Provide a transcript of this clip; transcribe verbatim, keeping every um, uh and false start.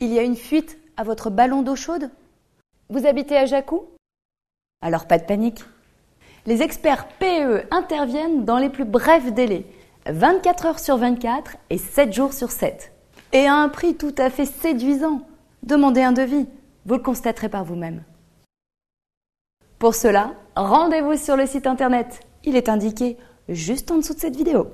Il y a une fuite à votre ballon d'eau chaude? Vous habitez à Jacou? Alors pas de panique. Les experts P E interviennent dans les plus brefs délais, vingt-quatre heures sur vingt-quatre et sept jours sur sept. Et à un prix tout à fait séduisant. Demandez un devis, vous le constaterez par vous-même. Pour cela, rendez-vous sur le site internet. Il est indiqué juste en dessous de cette vidéo.